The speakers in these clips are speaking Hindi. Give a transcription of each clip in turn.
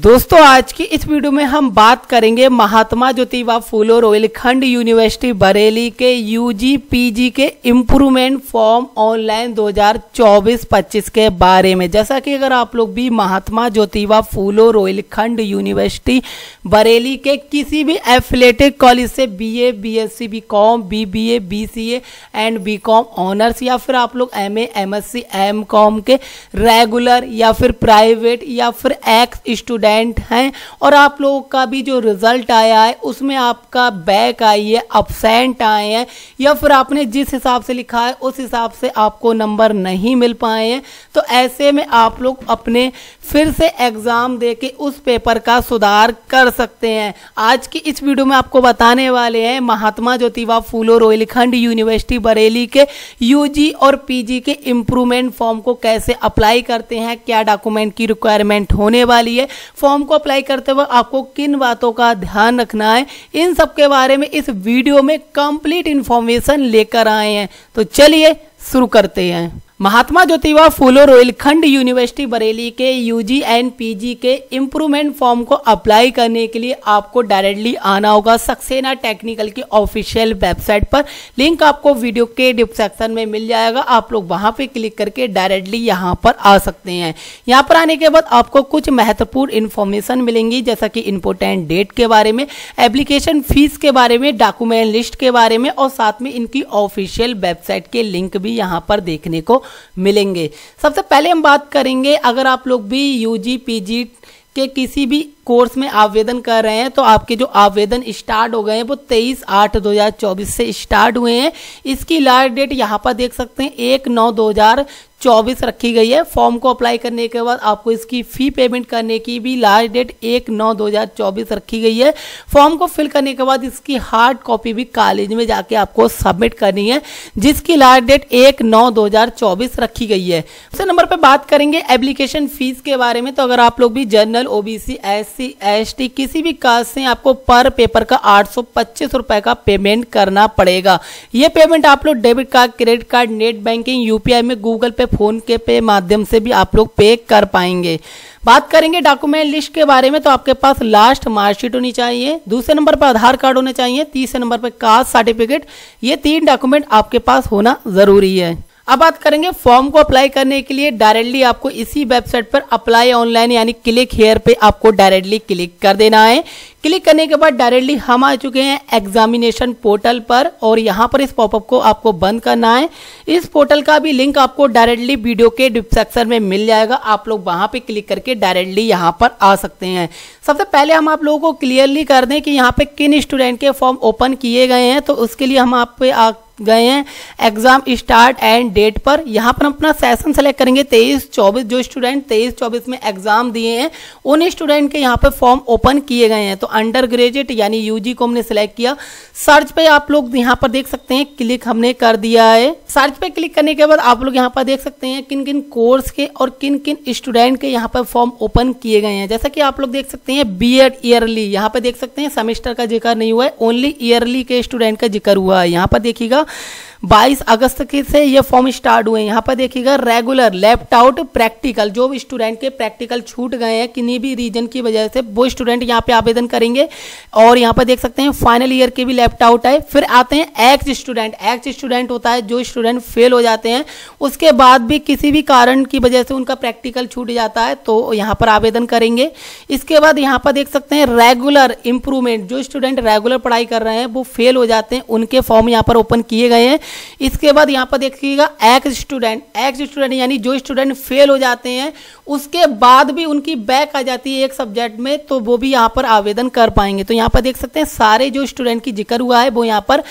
दोस्तों आज की इस वीडियो में हम बात करेंगे महात्मा ज्योतिबा फुले रुहेलखंड यूनिवर्सिटी बरेली के यूजी पीजी के इम्प्रूवमेंट फॉर्म ऑनलाइन 2024-25 के बारे में। जैसा कि अगर आप लोग भी महात्मा ज्योतिबा फुले रुहेलखंड यूनिवर्सिटी बरेली के किसी भी एफिलेटेड कॉलेज से BA, BSc, BCom, BBA, BCA and BCom honours या फिर आप लोग एमए, एमएससी, एमकॉम के रेगुलर या फिर प्राइवेट या फिर एक्स स्टूडेंट हैं और आप लोगों का भी जो रिजल्ट आया है उसमें आपका बैक आई है, अपसेंट आए हैं या फिर आपने जिस हिसाब से लिखा है उस हिसाब से आपको नंबर नहीं मिल पाए हैं, तो ऐसे में आप लोग अपने फिर से एग्जाम देके उस पेपर का सुधार कर सकते हैं। आज की इस वीडियो में आपको बताने वाले हैं महात्मा ज्योतिबा फुले रुहेलखंड यूनिवर्सिटी बरेली के यूजी और पीजी के इम्प्रूवमेंट फॉर्म को कैसे अप्लाई करते हैं, क्या डॉक्यूमेंट की रिक्वायरमेंट होने वाली है, फॉर्म को अप्लाई करते वक्त आपको किन बातों का ध्यान रखना है, इन सब के बारे में इस वीडियो में कंप्लीट इंफॉर्मेशन लेकर आए हैं। तो चलिए शुरू करते हैं। महात्मा ज्योतिबा फुले रुहेलखंड यूनिवर्सिटी बरेली के यूजी एंड पीजी के इम्प्रूवमेंट फॉर्म को अप्लाई करने के लिए आपको डायरेक्टली आना होगा सक्सेना टेक्निकल की ऑफिशियल वेबसाइट पर। लिंक आपको वीडियो के डिस्क्रिप्शन में मिल जाएगा, आप लोग वहां पे क्लिक करके डायरेक्टली यहां पर आ सकते हैं। यहां पर आने के बाद आपको कुछ महत्वपूर्ण इन्फॉर्मेशन मिलेंगी, जैसा कि इम्पोर्टेंट डेट के बारे में, एप्लीकेशन फीस के बारे में, डॉक्यूमेंट लिस्ट के बारे में और साथ में इनकी ऑफिशियल वेबसाइट के लिंक भी यहाँ पर देखने को मिलेंगे। सबसे पहले हम बात करेंगे, अगर आप लोग भी यूजी पीजी के किसी भी कोर्स में आवेदन कर रहे हैं तो आपके जो आवेदन स्टार्ट हो गए हैं वो 23/8/2024 से स्टार्ट हुए हैं। इसकी लास्ट डेट यहाँ पर देख सकते हैं 1/9/2024 रखी गई है। फॉर्म को अप्लाई करने के बाद आपको इसकी फी पेमेंट करने की भी लास्ट डेट 1/9/2024 रखी गई है। फॉर्म को फिल करने के बाद इसकी हार्ड कॉपी भी कॉलेज में जाके आपको सबमिट करनी है, जिसकी लास्ट डेट 1/9/2024 रखी गई है। दूसरे नंबर पर बात करेंगे एप्लीकेशन फीस के बारे में। तो अगर आप लोग भी जनरल, ओबीसी, SC, ST किसी भी कास्ट से आपको पर पेपर का 825 रुपए का पेमेंट करना पड़ेगा। यह पेमेंट आप लोग debit card, credit card, net banking, UPI में, गूगल पे, फोन के पे माध्यम से भी आप लोग पे कर पाएंगे। बात करेंगे डॉक्यूमेंट लिस्ट के बारे में, तो आपके पास लास्ट मार्कशीट होनी चाहिए, दूसरे नंबर पर आधार कार्ड होने चाहिए, तीसरे नंबर पर कास्ट सर्टिफिकेट। ये 3 डॉक्यूमेंट आपके पास होना जरूरी है। अब बात करेंगे फॉर्म को अप्लाई करने के लिए। डायरेक्टली आपको इसी वेबसाइट पर अप्लाई ऑनलाइन यानी क्लिक हेयर पे आपको डायरेक्टली क्लिक कर देना है। क्लिक करने के बाद डायरेक्टली हम आ चुके हैं एग्जामिनेशन पोर्टल पर और यहाँ पर इस पॉपअप को आपको बंद करना है। इस पोर्टल का भी लिंक आपको डायरेक्टली वीडियो के डिस्क्रिप्शन में मिल जाएगा, आप लोग वहाँ पे क्लिक करके डायरेक्टली यहाँ पर आ सकते हैं। सबसे पहले हम आप लोगों को क्लियरली कर दें कि यहाँ पे किन स्टूडेंट के फॉर्म ओपन किए गए हैं, तो उसके लिए हम आप पे गए हैं एग्जाम स्टार्ट एंड डेट पर। यहाँ पर हम अपना सेशन सेलेक्ट करेंगे 23-24। जो स्टूडेंट 23-24 में एग्जाम दिए हैं उन स्टूडेंट के यहाँ पे फॉर्म ओपन किए गए हैं। तो अंडर ग्रेजुएट यानी यूजी को हमने सेलेक्ट किया। सर्च पे आप लोग यहाँ पर देख सकते हैं क्लिक हमने कर दिया है। सर्च पे क्लिक करने के बाद आप लोग यहाँ पर देख सकते हैं किन किन कोर्स के और किन किन स्टूडेंट के यहाँ पर फॉर्म ओपन किए गए हैं। जैसा कि आप लोग देख सकते हैं B.ED ईयरली, यहाँ पे देख सकते हैं सेमेस्टर का जिक्र नहीं हुआ है, ओनली ईयरली के स्टूडेंट का जिक्र हुआ है। यहाँ पर देखिएगा 22 अगस्त से ये फॉर्म स्टार्ट हुए हैं। यहाँ पर देखिएगा रेगुलर, लेफ्ट आउट, प्रैक्टिकल। जो भी स्टूडेंट के प्रैक्टिकल छूट गए हैं किन्हीं भी रीजन की वजह से वो स्टूडेंट यहाँ पे आवेदन करेंगे। और यहाँ पर देख सकते हैं फाइनल ईयर के भी लेफ्ट आउट आए। फिर आते हैं एक्स स्टूडेंट। एक्स स्टूडेंट होता है जो स्टूडेंट फेल हो जाते हैं, उसके बाद भी किसी भी कारण की वजह से उनका प्रैक्टिकल छूट जाता है, तो यहाँ पर आवेदन करेंगे। इसके बाद यहाँ पर देख सकते हैं रेगुलर इम्प्रूवमेंट। जो स्टूडेंट रेगुलर पढ़ाई कर रहे हैं वो फेल हो जाते हैं, उनके फॉर्म यहाँ पर ओपन किए गए हैं। इसके बाद यहाँ पर देखिएगा एक्स स्टूडेंट यानी जो स्टूडेंट फेल हो जाते हैं उसके बाद भी उनकी बैक आ जाती है एक सब्जेक्ट में, तो वो भी यहाँ पर आवेदन कर पाएंगे। तो यहाँ पर देख सकते हैं सारे जो स्टूडेंट की जिक्र हुआ है वो यहाँ पर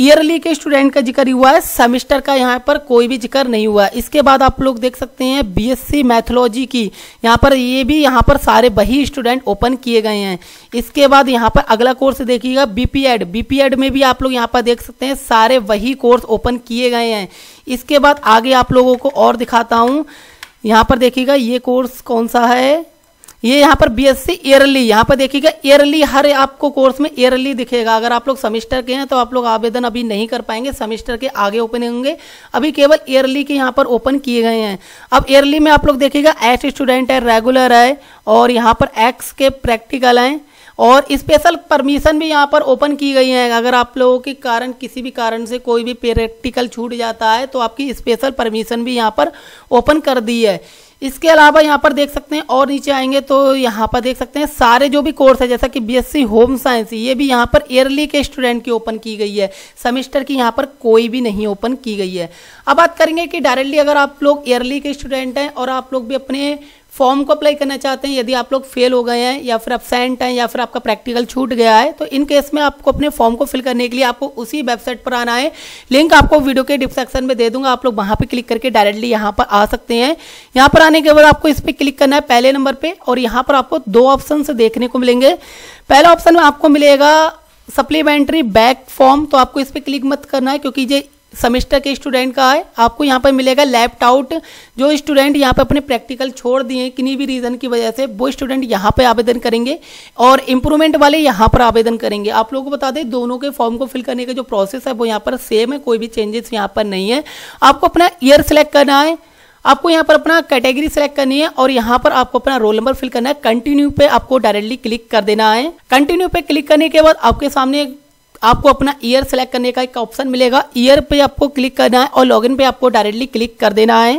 ईयरली के स्टूडेंट का जिक्र हुआ है, सेमेस्टर का यहाँ पर कोई भी जिक्र नहीं हुआ है। इसके बाद आप लोग देख सकते हैं बीएससी मैथोलॉजी की, यहाँ पर ये भी यहाँ पर सारे वही स्टूडेंट ओपन किए गए हैं। इसके बाद यहाँ पर अगला कोर्स देखिएगा बीपीएड में भी आप लोग यहाँ पर देख सकते हैं सारे वही कोर्स ओपन किए गए हैं। इसके बाद आगे आप लोगों को और दिखाता हूँ, यहाँ पर देखिएगा ये कोर्स कौन सा है, ये यहाँ पर बीएससी ईयरली, यहाँ पर देखिएगा ईयरली हर आपको कोर्स में ईयरली दिखेगा। अगर आप लोग सेमेस्टर के हैं तो आप लोग आवेदन अभी नहीं कर पाएंगे, सेमेस्टर के आगे ओपन होंगे, अभी केवल ईयरली के यहाँ पर ओपन किए गए हैं। अब ईयरली में आप लोग देखिएगा एच स्टूडेंट है, रेगुलर है, और यहाँ पर एक्स के प्रैक्टिकल हैं, और स्पेशल परमिशन भी यहाँ पर ओपन की गई है। अगर आप लोगों के कारण किसी भी कारण से कोई भी प्रैक्टिकल छूट जाता है तो आपकी स्पेशल परमिशन भी यहाँ पर ओपन कर दी है। इसके अलावा यहाँ पर देख सकते हैं, और नीचे आएंगे तो यहाँ पर देख सकते हैं सारे जो भी कोर्स है, जैसा कि बीएससी होम साइंस, ये भी यहाँ पर ईयरली के स्टूडेंट की ओपन की गई है, सेमेस्टर की यहाँ पर कोई भी नहीं ओपन की गई है। अब बात करेंगे कि डायरेक्टली अगर आप लोग ईयरली के स्टूडेंट हैं और आप लोग भी अपने फॉर्म को अप्लाई करना चाहते हैं, यदि आप लोग फेल हो गए हैं या फिर एब्सेंट हैं या फिर आपका प्रैक्टिकल छूट गया है, तो इन केस में आपको अपने फॉर्म को फिल करने के लिए आपको उसी वेबसाइट पर आना है। लिंक आपको वीडियो के डिस्क्रिप्शन में दे दूंगा, आप लोग वहां पे क्लिक करके डायरेक्टली यहां पर आ सकते हैं। यहाँ पर आने के बाद आपको इस पर क्लिक करना है पहले नंबर पर, और यहाँ पर आपको दो ऑप्शन देखने को मिलेंगे। पहला ऑप्शन में आपको मिलेगा सप्लीमेंट्री बैक फॉर्म, तो आपको इस पर क्लिक मत करना है क्योंकि ये सेमेस्टर के स्टूडेंट का है। आपको यहाँ पर मिलेगा लैप्ट आउट, जो स्टूडेंट यहाँ पर अपने प्रैक्टिकल छोड़ दिए किन्हीं भी रीज़न की वजह से, वो स्टूडेंट यहाँ पे आवेदन करेंगे, और इम्प्रूवमेंट वाले यहाँ पर आवेदन करेंगे। आप लोगों को बता दें दोनों के फॉर्म को फिल करने का जो प्रोसेस है वो यहाँ पर सेम है, कोई भी चेंजेस यहाँ पर नहीं है। आपको अपना ईयर सेलेक्ट करना है, आपको यहाँ पर अपना कैटेगरी सेलेक्ट करनी है, और यहाँ पर आपको अपना रोल नंबर फिल करना है। कंटिन्यू पे आपको डायरेक्टली क्लिक कर देना है। कंटिन्यू पे क्लिक करने के बाद आपके सामने आपको अपना ईयर सेलेक्ट करने का एक ऑप्शन मिलेगा। ईयर पे आपको क्लिक करना है और लॉगिन पे आपको डायरेक्टली क्लिक कर देना है।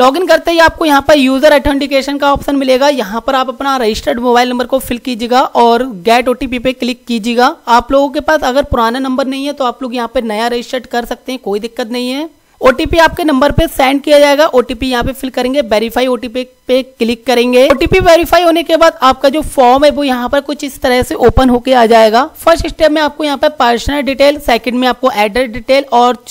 लॉगिन करते ही आपको यहाँ पर यूज़र ऑथेंटिकेशन का ऑप्शन मिलेगा। यहाँ पर आप अपना रजिस्टर्ड मोबाइल नंबर को फिल कीजिएगा और गेट ओटीपी पे क्लिक कीजिएगा। आप लोगों के पास अगर पुराना नंबर नहीं है तो आप लोग यहाँ पर नया रजिस्टर्ड कर सकते हैं, कोई दिक्कत नहीं है। ओटीपी आपके नंबर पे सेंड किया जाएगा, ओटीपी यहाँ पे फिल करेंगे, वेरीफाई ओटीपी पे क्लिक करेंगे। ओटीपी वेरीफाई होने के बाद आपका जो फॉर्म है वो यहाँ पर कुछ इस तरह से ओपन होके आ जाएगा। फर्स्ट स्टेप में आपको यहाँ पर पर्सनल डिटेल, सेकंड में आपको एड्रेस डिटेल, और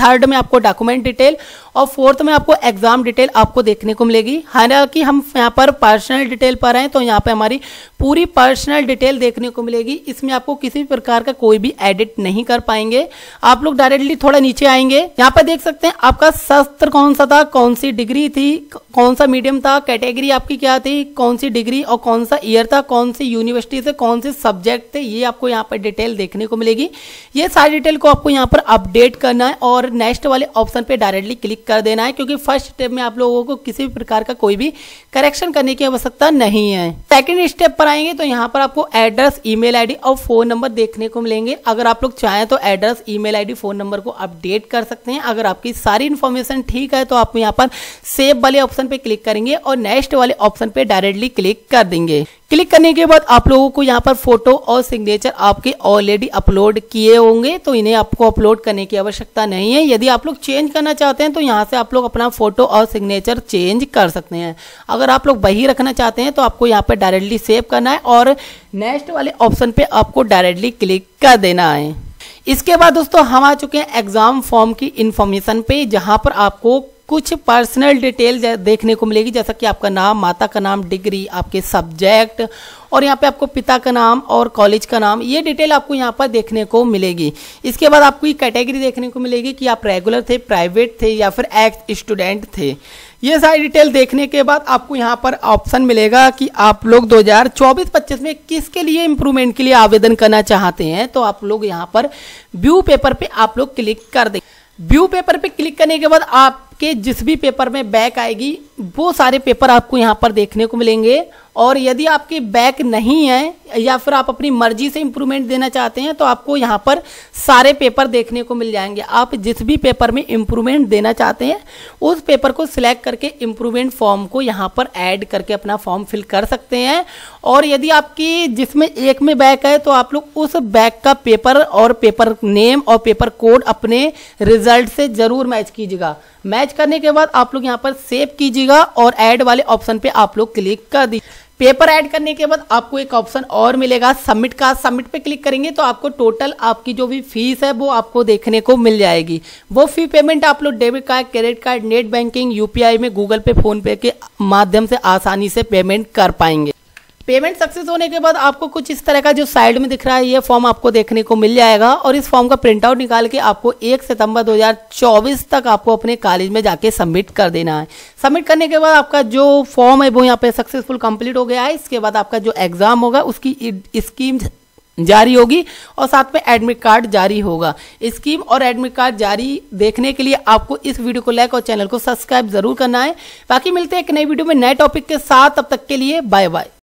थर्ड में आपको डॉक्यूमेंट डिटेल, और फोर्थ में आपको एग्जाम डिटेल आपको देखने को मिलेगी। हालांकि हम यहाँ पर पर्सनल डिटेल पर हैं तो यहाँ पे हमारी पूरी पर्सनल डिटेल देखने को मिलेगी, इसमें आपको किसी भी प्रकार का कोई भी एडिट नहीं कर पाएंगे। आप लोग डायरेक्टली थोड़ा नीचे आएंगे, यहाँ पर देख सकते हैं आपका शास्त्र कौन सा था, कौन सी डिग्री थी, कौन सा मीडियम था, कैटेगरी आपकी क्या थी, कौन सी डिग्री और कौन सा ईयर था, कौन सी यूनिवर्सिटी से कौन से सब्जेक्ट थे, ये आपको यहाँ पर डिटेल देखने को मिलेगी। ये सारी डिटेल को आपको यहाँ पर अपडेट करना है और नेक्स्ट वाले ऑप्शन पे डायरेक्टली क्लिक कर देना है, क्योंकि फर्स्ट स्टेप में आप लोगों को किसी भी प्रकार का कोई भी करेक्शन करने की आवश्यकता नहीं है। सेकंड स्टेप पर आएंगे तो यहाँ पर आपको एड्रेस, ईमेल आईडी और फोन नंबर देखने को मिलेंगे। अगर आप लोग चाहें तो address, email ID, phone number को अपडेट कर सकते हैं। अगर आपकी सारी इन्फॉर्मेशन ठीक है तो आप यहाँ पर सेव वाले ऑप्शन पे क्लिक करेंगे और नेक्स्ट वाले ऑप्शन पे डायरेक्टली क्लिक कर देंगे। क्लिक करने के बाद आप लोगों को यहाँ पर फोटो और सिग्नेचर आपके ऑलरेडी अपलोड किए होंगे, तो इन्हें आपको अपलोड करने की आवश्यकता नहीं है। यदि आप लोग चेंज करना चाहते हैं तो यहाँ से आप लोग अपना फोटो और सिग्नेचर चेंज कर सकते हैं। अगर आप लोग वही रखना चाहते हैं तो आपको यहाँ पर डायरेक्टली सेव करना है और नेक्स्ट वाले ऑप्शन पे आपको डायरेक्टली क्लिक कर देना है। इसके बाद दोस्तों हम आ चुके हैं एग्जाम फॉर्म की इन्फॉर्मेशन पे, जहाँ पर आपको कुछ पर्सनल डिटेल देखने को मिलेगी, जैसा कि आपका नाम, माता का नाम, डिग्री, आपके सब्जेक्ट, और यहाँ पे आपको पिता का नाम और कॉलेज का नाम, ये डिटेल आपको यहाँ पर देखने को मिलेगी। इसके बाद आपको ये कैटेगरी देखने को मिलेगी कि आप रेगुलर थे, प्राइवेट थे या फिर एक्स स्टूडेंट थे। ये सारी डिटेल देखने के बाद आपको यहाँ पर ऑप्शन मिलेगा कि आप लोग 2024-25 में किसके लिए इम्प्रूवमेंट के लिए आवेदन करना चाहते हैं, तो आप लोग यहाँ पर व्यू पेपर पे आप लोग क्लिक कर दें। व्यू पेपर पे क्लिक करने के बाद आपके जिस भी पेपर में बैक आएगी वो सारे पेपर आपको यहाँ पर देखने को मिलेंगे, और यदि आपके बैक नहीं है या फिर आप अपनी मर्जी से इम्प्रूवमेंट देना चाहते हैं तो आपको यहाँ पर सारे पेपर देखने को मिल जाएंगे। आप जिस भी पेपर में इम्प्रूवमेंट देना चाहते हैं उस पेपर को सिलेक्ट करके इम्प्रूवमेंट फॉर्म को यहाँ पर ऐड करके अपना फॉर्म फिल कर सकते हैं, और यदि आपकी जिसमें एक में बैक है तो आप लोग उस बैक का पेपर और पेपर नेम और पेपर कोड अपने रिजल्ट से ज़रूर मैच कीजिएगा। मैच करने के बाद आप लोग यहाँ पर सेव कीजिएगा और ऐड वाले ऑप्शन पे आप लोग क्लिक कर दीजिए। पेपर ऐड करने के बाद आपको एक ऑप्शन और मिलेगा सबमिट का, सबमिट पे क्लिक करेंगे तो आपको टोटल आपकी जो भी फीस है वो आपको देखने को मिल जाएगी। वो फी पेमेंट आप लोग debit card, credit card, net banking, UPI में, गूगल पे, फोन पे के माध्यम से आसानी से पेमेंट कर पाएंगे। पेमेंट सक्सेस होने के बाद आपको कुछ इस तरह का जो साइड में दिख रहा है ये फॉर्म आपको देखने को मिल जाएगा और इस फॉर्म का प्रिंटआउट निकाल के आपको 1 सितंबर 2024 तक आपको अपने कॉलेज में जाके सबमिट कर देना है। सबमिट करने के बाद आपका जो फॉर्म है वो यहाँ पे सक्सेसफुल कंप्लीट हो गया है। इसके बाद आपका जो एग्जाम होगा उसकी स्कीम जारी होगी और साथ में एडमिट कार्ड जारी होगा। स्कीम और एडमिट कार्ड जारी देखने के लिए आपको इस वीडियो को लाइक और चैनल को सब्सक्राइब जरूर करना है। बाकी मिलते हैं एक नई वीडियो में नए टॉपिक के साथ, तब तक के लिए बाय बाय।